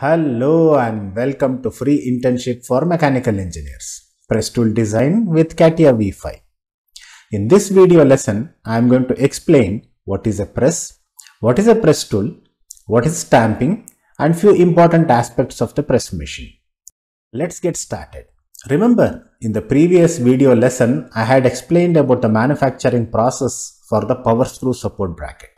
Hello and welcome to free internship for mechanical engineers, press tool design with CATIA V5. In this video lesson, I am going to explain what is a press, what is a press tool, what is stamping and few important aspects of the press machine. Let's get started. Remember, in the previous video lesson, I had explained about the manufacturing process for the power screw support bracket.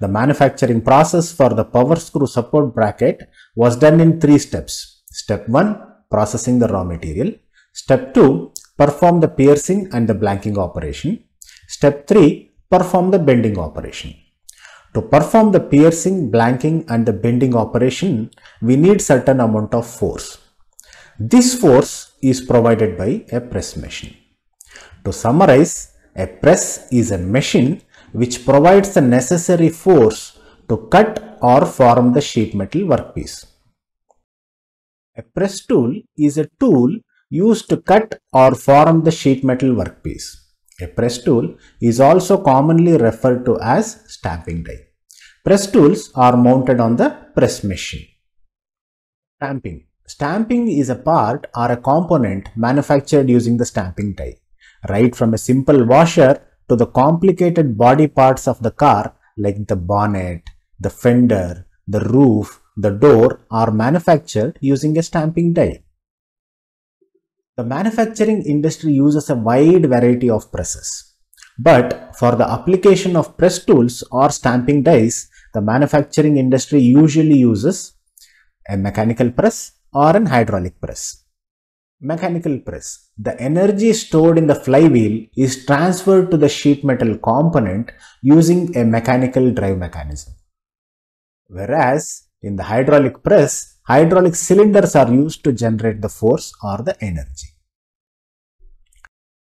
The manufacturing process for the power screw support bracket was done in three steps. Step 1, processing the raw material. Step 2, perform the piercing and the blanking operation. Step 3, perform the bending operation. To perform the piercing, blanking and the bending operation, we need certain amount of force. This force is provided by a press machine. To summarize, a press is a machine which provides the necessary force to cut or form the sheet metal workpiece. A press tool is a tool used to cut or form the sheet metal workpiece. A press tool is also commonly referred to as stamping die. Press tools are mounted on the press machine. Stamping. Stamping is a part or a component manufactured using the stamping die. Right from a simple washer to the complicated body parts of the car like the bonnet, the fender, the roof, the door are manufactured using a stamping die. The manufacturing industry uses a wide variety of presses. But for the application of press tools or stamping dies, the manufacturing industry usually uses a mechanical press or an hydraulic press. Mechanical press. The energy stored in the flywheel is transferred to the sheet metal component using a mechanical drive mechanism. Whereas in the hydraulic press, hydraulic cylinders are used to generate the force or the energy.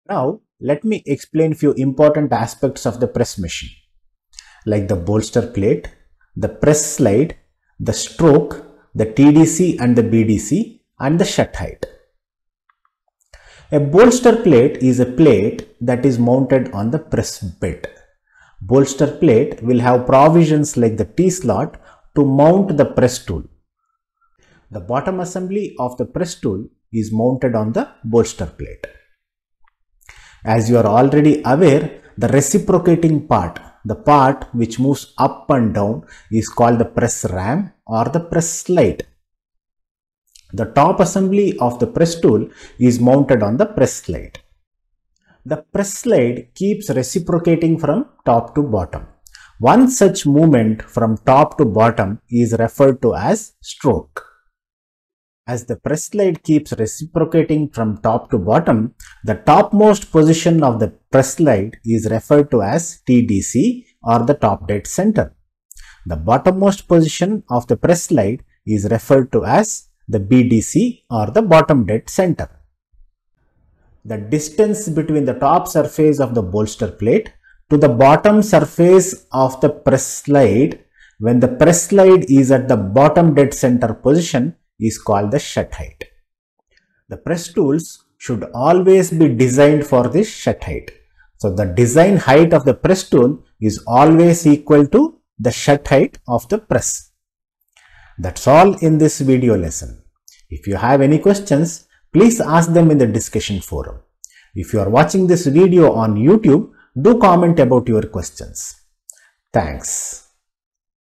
Now, let me explain few important aspects of the press machine like the bolster plate, the press slide, the stroke, the TDC and the BDC and the shut height. A bolster plate is a plate that is mounted on the press bed. Bolster plate will have provisions like the T-slot to mount the press tool. The bottom assembly of the press tool is mounted on the bolster plate. As you are already aware, the reciprocating part, the part which moves up and down, is called the press ram or the press slide. The top assembly of the press tool is mounted on the press slide. The press slide keeps reciprocating from top to bottom. One such movement from top to bottom is referred to as stroke. As the press slide keeps reciprocating from top to bottom, the topmost position of the press slide is referred to as TDC or the top dead center. The bottommost position of the press slide is referred to as the BDC or the bottom dead center. The distance between the top surface of the bolster plate to the bottom surface of the press slide when the press slide is at the bottom dead center position is called the shut height. The press tools should always be designed for this shut height. So the design height of the press tool is always equal to the shut height of the press. That's all in this video lesson. If you have any questions, please ask them in the discussion forum. If you are watching this video on YouTube, do comment about your questions. Thanks.